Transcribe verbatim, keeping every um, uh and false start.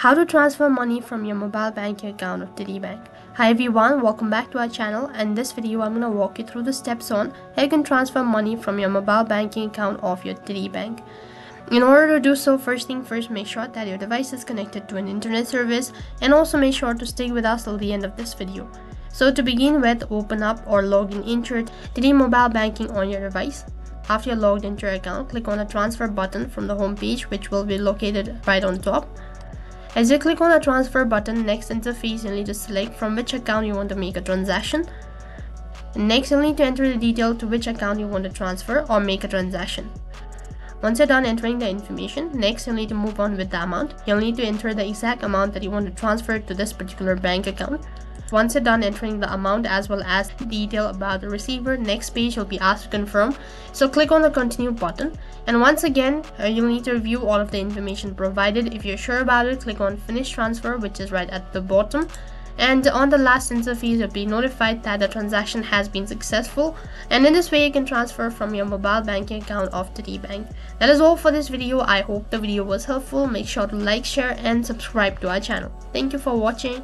How to transfer money from your mobile banking account of Didi Bank. Hi everyone, welcome back to our channel, and in this video I'm going to walk you through the steps on how you can transfer money from your mobile banking account of your Didi Bank. In order to do so, first thing first, make sure that your device is connected to an internet service, and also make sure to stay with us till the end of this video. So to begin with, open up or log in into your Didi mobile banking on your device. After you're logged into your account, click on the transfer button from the home page, which will be located right on top. As you click on the transfer button, next interface you'll need to select from which account you want to make a transaction. Next you'll need to enter the detail to which account you want to transfer or make a transaction. Once you're done entering the information, next you'll need to move on with the amount. You'll need to enter the exact amount that you want to transfer to this particular bank account. Once you're done entering the amount as well as detail about the receiver, next page you'll be asked to confirm. So click on the continue button, and once again uh, you'll need to review all of the information provided. If you're sure about it, click on finish transfer, which is right at the bottom, and on the last interface you'll be notified that the transaction has been successful, and in this way you can transfer from your mobile banking account of Didi Bank. That is all for this video. I hope the video was helpful. Make sure to like, share and subscribe to our channel. Thank you for watching.